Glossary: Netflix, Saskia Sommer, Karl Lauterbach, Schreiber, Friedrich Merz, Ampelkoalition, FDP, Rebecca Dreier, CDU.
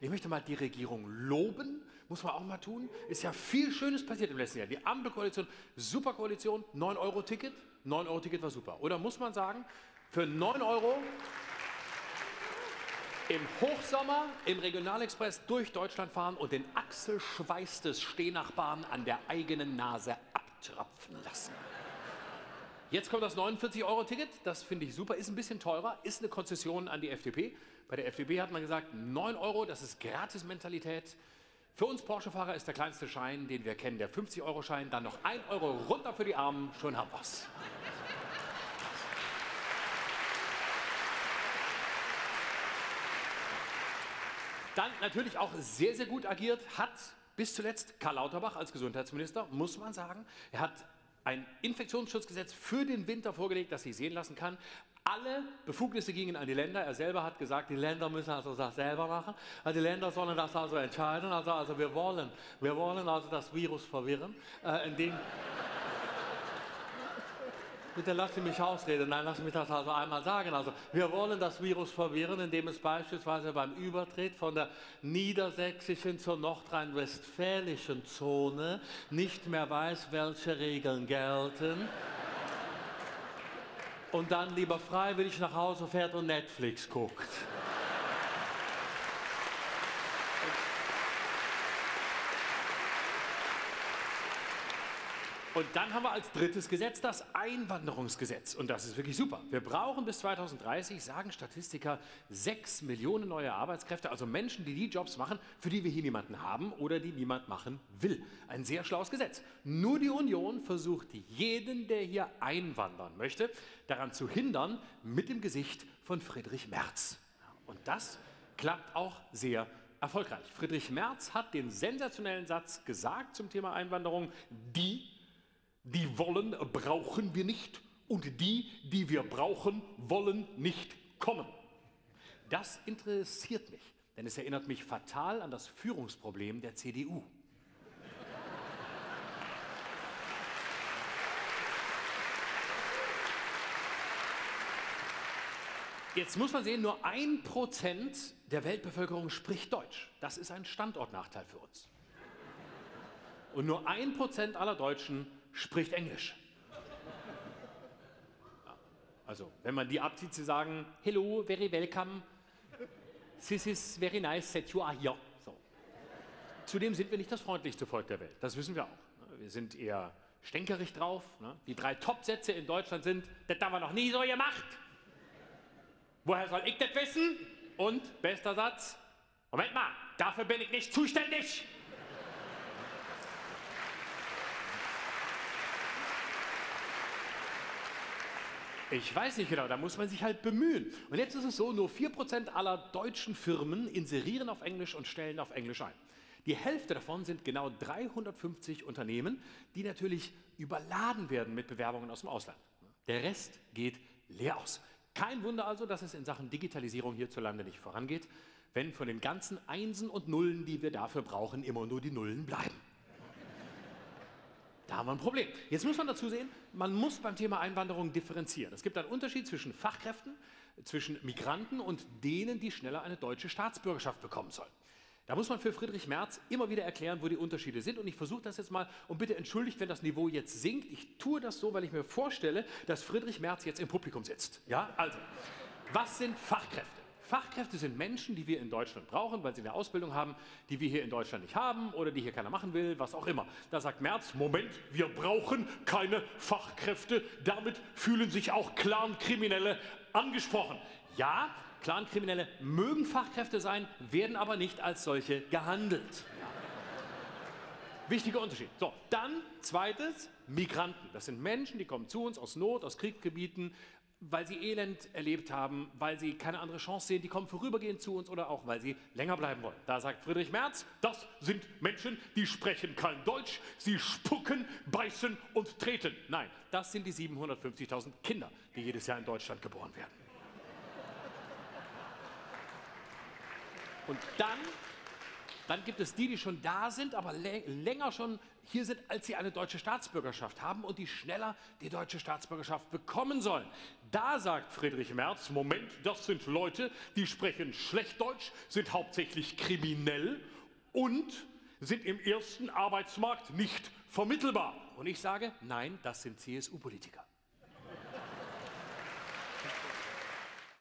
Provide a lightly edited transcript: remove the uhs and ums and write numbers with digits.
Ich möchte mal die Regierung loben, muss man auch mal tun. Ist ja viel Schönes passiert im letzten Jahr. Die Ampelkoalition, Superkoalition, 9-Euro-Ticket. 9-Euro-Ticket war super. Oder muss man sagen, für 9 Euro im Hochsommer im Regionalexpress durch Deutschland fahren und den Achselschweiß des Stehnachbarn an der eigenen Nase abtröpfen lassen. Jetzt kommt das 49-Euro-Ticket, das finde ich super, ist ein bisschen teurer, ist eine Konzession an die FDP. Bei der FDP hat man gesagt, 9 Euro, das ist Gratis-Mentalität. Für uns Porsche-Fahrer ist der kleinste Schein, den wir kennen, der 50-Euro-Schein, dann noch 1 Euro runter für die Armen, schon haben wir's. Dann natürlich auch sehr, sehr gut agiert hat bis zuletzt Karl Lauterbach als Gesundheitsminister, muss man sagen. Er hat ein Infektionsschutzgesetz für den Winter vorgelegt, das sich sehen lassen kann. Alle Befugnisse gingen an die Länder. Er selber hat gesagt, die Länder müssen also das selber machen. Also die Länder sollen das also entscheiden. Also wir wollen also das Virus verwirren. Bitte lasst Sie mich ausreden. Nein, lasst mich das also einmal sagen. Also, wir wollen das Virus verwirren, indem es beispielsweise beim Übertritt von der niedersächsischen zur nordrhein-westfälischen Zone nicht mehr weiß, welche Regeln gelten. Und dann lieber freiwillig nach Hause fährt und Netflix guckt. Und dann haben wir als drittes Gesetz das Einwanderungsgesetz. Und das ist wirklich super. Wir brauchen bis 2030, sagen Statistiker, 6 Millionen neue Arbeitskräfte, also Menschen, die die Jobs machen, für die wir hier niemanden haben oder die niemand machen will. Ein sehr schlaues Gesetz. Nur die Union versucht, jeden, der hier einwandern möchte, daran zu hindern, mit dem Gesicht von Friedrich Merz. Und das klappt auch sehr gut. Erfolgreich. Friedrich Merz hat den sensationellen Satz gesagt zum Thema Einwanderung. Die, die wollen, brauchen wir nicht. Und die, die wir brauchen, wollen nicht kommen. Das interessiert mich, denn es erinnert mich fatal an das Führungsproblem der CDU. Jetzt muss man sehen, nur 1% der Weltbevölkerung spricht Deutsch. Das ist ein Standortnachteil für uns. Und nur 1% aller Deutschen spricht Englisch. Also, wenn man die abzieht, sie sagen, hello, very welcome, this is very nice that you are here. So. Zudem sind wir nicht das freundlichste Volk der Welt, das wissen wir auch. Wir sind eher stänkerig drauf. Die 3 Top-Sätze in Deutschland sind, das haben wir noch nie so gemacht. Woher soll ich das wissen? Und bester Satz, Moment mal, dafür bin ich nicht zuständig. Ich weiß nicht genau, da muss man sich halt bemühen. Und jetzt ist es so, nur 4% aller deutschen Firmen inserieren auf Englisch und stellen auf Englisch ein. Die Hälfte davon sind genau 350 Unternehmen, die natürlich überladen werden mit Bewerbungen aus dem Ausland. Der Rest geht leer aus. Kein Wunder also, dass es in Sachen Digitalisierung hierzulande nicht vorangeht, wenn von den ganzen Einsen und Nullen, die wir dafür brauchen, immer nur die Nullen bleiben. Da haben wir ein Problem. Jetzt muss man dazu sehen, man muss beim Thema Einwanderung differenzieren. Es gibt einen Unterschied zwischen Fachkräften, zwischen Migranten und denen, die schneller eine deutsche Staatsbürgerschaft bekommen sollen. Da muss man für Friedrich Merz immer wieder erklären, wo die Unterschiede sind. Und ich versuche das jetzt mal, und bitte entschuldigt, wenn das Niveau jetzt sinkt. Ich tue das so, weil ich mir vorstelle, dass Friedrich Merz jetzt im Publikum sitzt. Ja? Also, was sind Fachkräfte? Fachkräfte sind Menschen, die wir in Deutschland brauchen, weil sie eine Ausbildung haben, die wir hier in Deutschland nicht haben oder die hier keiner machen will, was auch immer. Da sagt Merz, Moment, wir brauchen keine Fachkräfte. Damit fühlen sich auch Clan-Kriminelle angesprochen. Ja, Clankriminelle mögen Fachkräfte sein, werden aber nicht als solche gehandelt. Wichtiger Unterschied. So, dann zweites, Migranten. Das sind Menschen, die kommen zu uns aus Not, aus Kriegsgebieten, weil sie Elend erlebt haben, weil sie keine andere Chance sehen. Die kommen vorübergehend zu uns oder auch, weil sie länger bleiben wollen. Da sagt Friedrich Merz, das sind Menschen, die sprechen kein Deutsch, sie spucken, beißen und treten. Nein, das sind die 750.000 Kinder, die jedes Jahr in Deutschland geboren werden. Und dann Dann gibt es die, die schon da sind, aber länger schon hier sind, als sie eine deutsche Staatsbürgerschaft haben und die schneller die deutsche Staatsbürgerschaft bekommen sollen. Da sagt Friedrich Merz, Moment, das sind Leute, die sprechen schlecht Deutsch, sind hauptsächlich kriminell und sind im ersten Arbeitsmarkt nicht vermittelbar. Und ich sage, nein, das sind CSU-Politiker.